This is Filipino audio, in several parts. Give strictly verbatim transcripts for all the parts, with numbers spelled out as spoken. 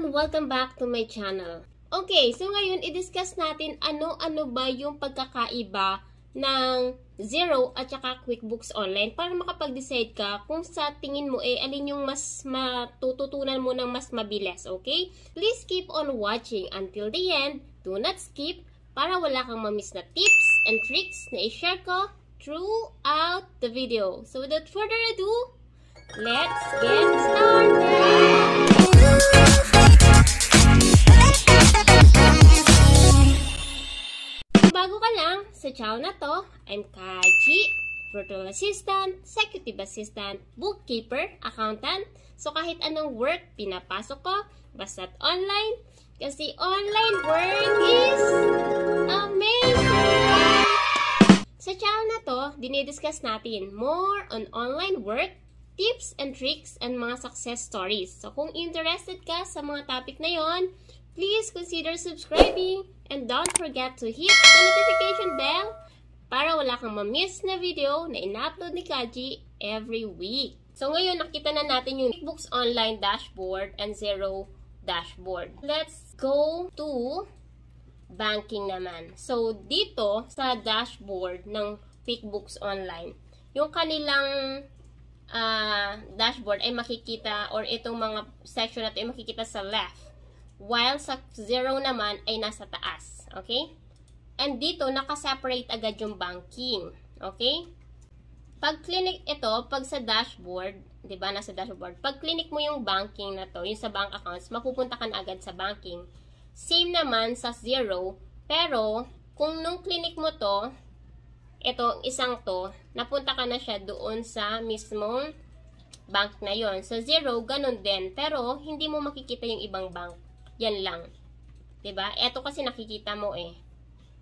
and welcome back to my channel. Okay, so ngayon i-discuss natin ano-ano ba yung pagkakaiba ng Xero at saka QuickBooks Online para makapag-decide ka kung sa tingin mo eh alin yung mas matututunan mo ng mas mabilis, okay? Please keep on watching until the end. Do not skip para wala kang mamiss na tips and tricks na i-share ko throughout the video. So without further ado, let's get started! Bago ka lang sa channel na to, I'm Kaji, virtual assistant, executive assistant, bookkeeper, accountant. So kahit anong work, pinapasok ko, basta't online. Kasi online work is amazing! Sa channel na to, dinidiscuss natin more on online work, tips and tricks, and mga success stories. So kung interested ka sa mga topic na yon, please consider subscribing and don't forget to hit the notification bell para wala kang ma-miss na video na in-upload ni Kaji every week. So ngayon nakita na natin yung QuickBooks Online dashboard and Xero dashboard. Let's go to banking naman. So dito sa dashboard ng QuickBooks Online, yung kanilang uh, dashboard ay makikita or itong mga section na ito ay makikita sa left. While sa Xero naman ay nasa taas. Okay? And dito, nakaseparate agad yung banking. Okay? Pag clinic ito, pag sa dashboard, di ba, nasa dashboard, pag clinic mo yung banking na to, yung sa bank accounts, mapupunta ka na agad sa banking. Same naman sa Xero, pero kung nung clinic mo to, ito, isang to, napunta ka na siya doon sa mismong bank na yon. Sa Xero, ganun din, pero hindi mo makikita yung ibang bank. Yan lang. Diba? Eto kasi nakikita mo eh.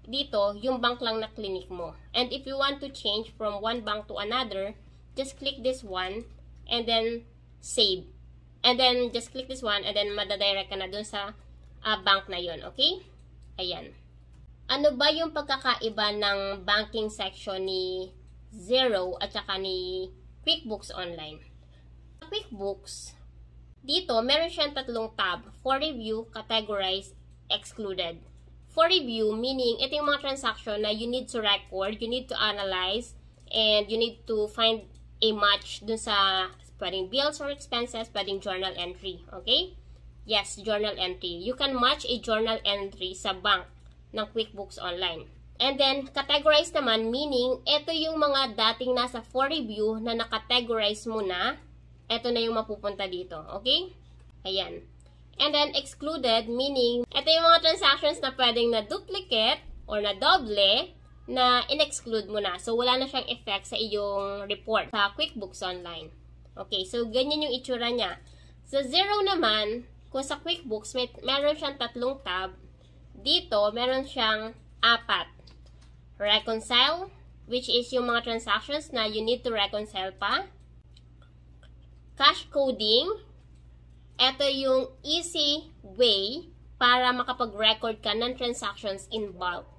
Dito, yung bank lang na clinic mo. And if you want to change from one bank to another, just click this one and then save. And then just click this one and then madadirect ka na dun sa uh, bank na yon. Okay? Ayan. Ano ba yung pagkakaiba ng banking section ni Xero at saka ni QuickBooks Online? QuickBooks, dito, meron siyang tatlong tab. For review, categorize, excluded. For review, meaning, ito yung mga transaction na you need to record, you need to analyze, and you need to find a match dun sa pwedeng bills or expenses, pwedeng journal entry. Okay? Yes, journal entry. You can match a journal entry sa bank ng QuickBooks Online. And then, categorize naman, meaning, ito yung mga dating nasa for review na nakategorize mo na. Ito na yung mapupunta dito. Okay? Ayan. And then, excluded, meaning, ito yung mga transactions na pwedeng na-duplicate or na-double na in-exclude mo na. So, wala na siyang effect sa iyong report sa QuickBooks Online. Okay. So, ganyan yung itsura niya. Sa Xero naman, kung sa QuickBooks, may, meron siyang tatlong tab. Dito, meron siyang apat. Reconcile, which is yung mga transactions na you need to reconcile pa. Cash coding, ito yung easy way para makapag-record ka ng transactions in bulk.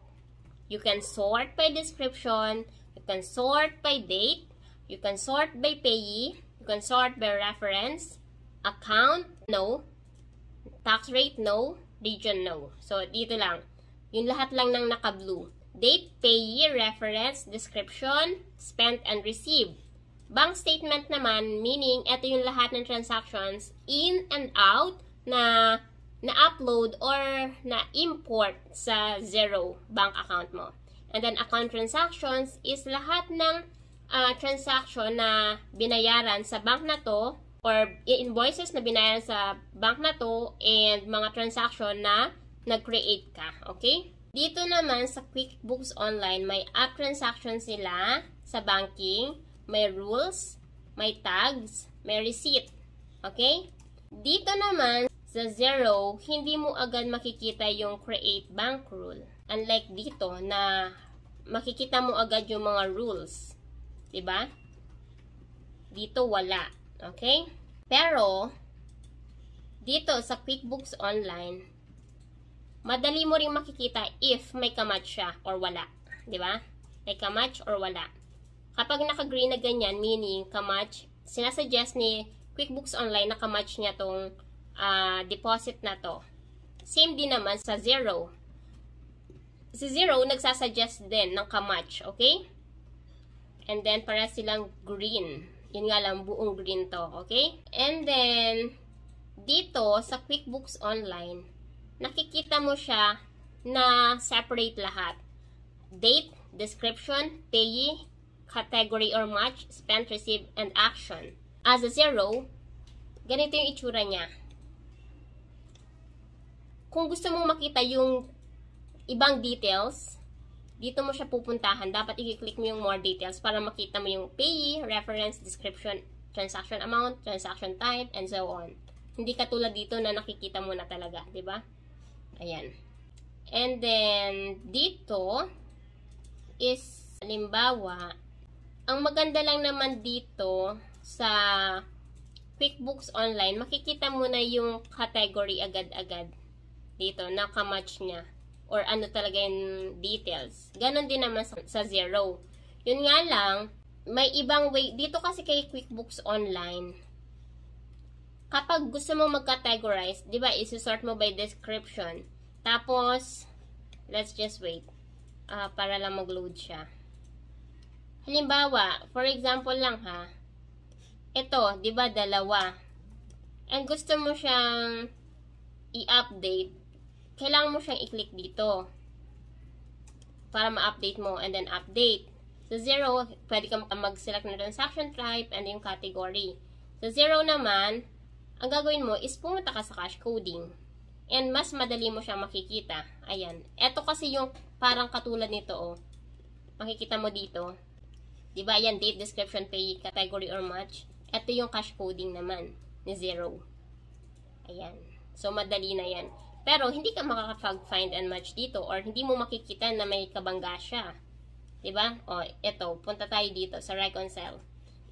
You can sort by description, you can sort by date, you can sort by payee, you can sort by reference, account, no, tax rate, no, region, no. So, dito lang. Yung lahat lang ng naka-blue. Date, payee, reference, description, spent, and received. Bank statement naman, meaning, ito yung lahat ng transactions in and out na na-upload or na-import sa Xero bank account mo. And then, account transactions is lahat ng uh, transaction na binayaran sa bank na to or invoices na binayaran sa bank na to and mga transaction na nag-create ka. Okay? Dito naman sa QuickBooks Online, may app transactions nila sa banking, may rules, may tags, may receipt. Okay? Dito naman, sa Xero, hindi mo agad makikita yung create bank rule. Unlike dito na makikita mo agad yung mga rules. Diba? Dito wala. Okay? Pero, dito sa QuickBooks Online, madali mo rin makikita if may kamatch siya or wala. Diba? May kamatch or wala. Kapag naka-green na ganyan, meaning kamatch, sinasuggest ni QuickBooks Online na kamatch niya tong uh, deposit na to. Same din naman sa Xero. Si Xero, nagsasuggest din ng kamatch, okay? And then, para silang green. Yun nga lang, buong green to, okay? And then, dito, sa QuickBooks Online, nakikita mo siya na separate lahat. Date, description, payee, category or match, spend, receive, and action. As a Xero, ganito yung itsura niya. Kung gusto mong makita yung ibang details, dito mo siya pupuntahan. Dapat i-click mo yung more details para makita mo yung payee, reference, description, transaction amount, transaction type, and so on. Hindi katulad dito na nakikita mo na talaga, di ba? Ayan. And then, dito is, halimbawa, ang maganda lang naman dito sa QuickBooks Online, makikita mo na yung category agad-agad dito, nakamatch niya. Or ano talaga yung details. Ganon din naman sa, sa Xero. Yun nga lang, may ibang way. Dito kasi kay QuickBooks Online, kapag gusto mo mag-categorize, di ba, isusort mo by description. Tapos, let's just wait. Uh, para lang mag-load siya. Halimbawa, for example lang ha, ito, di ba, dalawa. And gusto mo siyang i-update, kailangan mo siyang i-click dito para ma-update mo, and then update. Sa Xero, pwede kang mag-select ng transaction type and yung category. Sa Xero naman, ang gagawin mo is pumunta ka sa cash coding. And mas madali mo siyang makikita. Ayan. Ito kasi yung parang katulad nito, oh. Makikita mo dito. Diba, ayan, date, description, pay, category, or match. Ito yung cash coding naman ni Xero. Ayan. So, madali na yan. Pero, hindi ka makaka-find and match dito, or hindi mo makikita na may kabangga siya. Diba? O, eto, punta tayo dito sa Reconcile.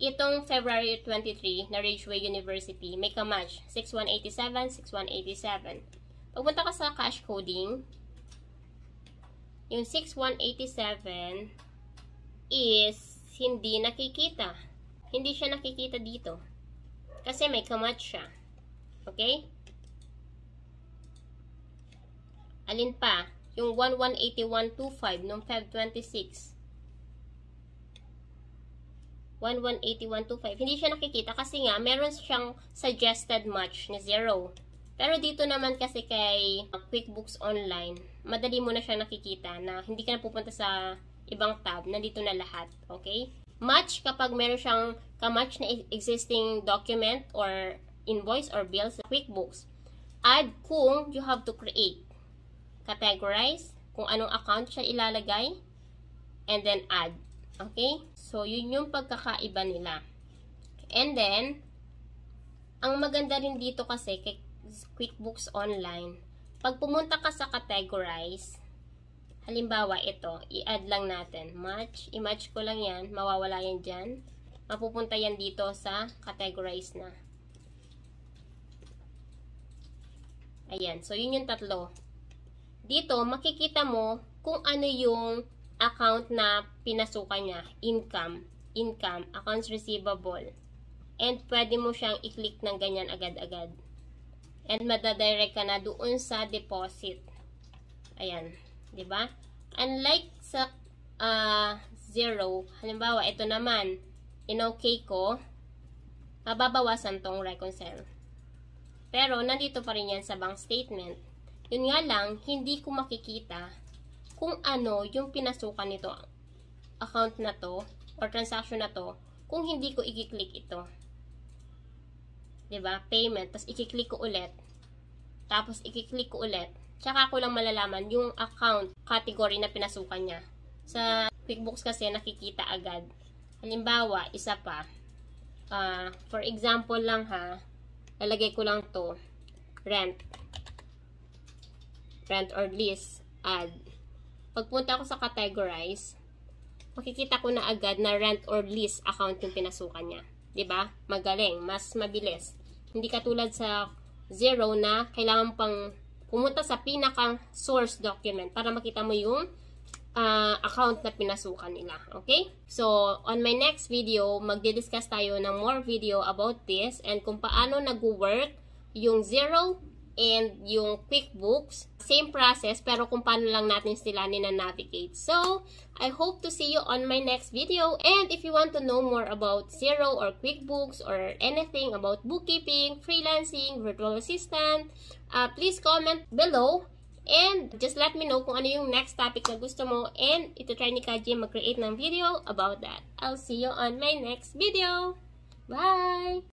Itong February twenty-three na Ridgeway University, may kamatch. six one eight seven, six one eight seven. Pagpunta ka sa cash coding, yung six one eight seven is hindi nakikita. Hindi siya nakikita dito. Kasi may kamatch siya. Okay? Alin pa? Yung one one eight one two five nung Feb twenty-six. one one eight one two five. Hindi siya nakikita kasi nga meron siyang suggested match ni Xero. Pero dito naman kasi kay QuickBooks Online, madali mo na siyang nakikita na hindi ka na pupunta sa ibang tab. Nandito na lahat. Okay? Match kapag meron siyang kamatch na existing document or invoice or bill sa QuickBooks. Add kung you have to create. Categorize, kung anong account siya ilalagay, and then add. Okay? So, yun yung pagkakaiba nila. And then, ang maganda rin dito kasi kay QuickBooks Online, pag pumunta ka sa categorize, halimbawa ito, i-add lang natin. Match, i-match ko lang yan, mawawala yan dyan. Mapupunta yan dito sa categorize na. Ayan. So, yun yung tatlo. Dito, makikita mo kung ano yung account na pinasukan niya. Income, income, accounts receivable. And pwede mo siyang i-click ng ganyan agad-agad. And madadirect ka na doon sa deposit. Ayan, di ba? Unlike sa uh, Xero, halimbawa, ito naman, in-okay ko, mababawasan tong reconcile. Pero, nandito pa rin yan sa bank statement. Yun nga lang, hindi ko makikita kung ano yung pinasukan nito account na to or transaction na to kung hindi ko i-click ito. Diba? Payment. Tapos i-click ko ulit. Tapos i-click ko ulit. Tsaka ko lang malalaman yung account category na pinasukan niya. Sa QuickBooks kasi nakikita agad. Halimbawa, isa pa. Uh, for example lang ha, lalagay ko lang to. Rent. Rent or lease, add. Pagpunta ako sa categorize, makikita ko na agad na rent or lease account yung pinasukan niya. Diba? Magaling. Mas mabilis. Hindi katulad sa Xero na kailangan pang pumunta sa pinaka source document para makita mo yung uh, account na pinasukan nila. Okay? So, on my next video, magdi-discuss tayo ng more video about this and kung paano nag-work yung Xero and yung QuickBooks. Same process, pero kung paano lang natin sila nina-navigate. So, I hope to see you on my next video. And if you want to know more about Xero or QuickBooks or anything about bookkeeping, freelancing, virtual assistant, uh, please comment below. And just let me know kung ano yung next topic na gusto mo. And ito try ni K J mag-create ng video about that. I'll see you on my next video. Bye!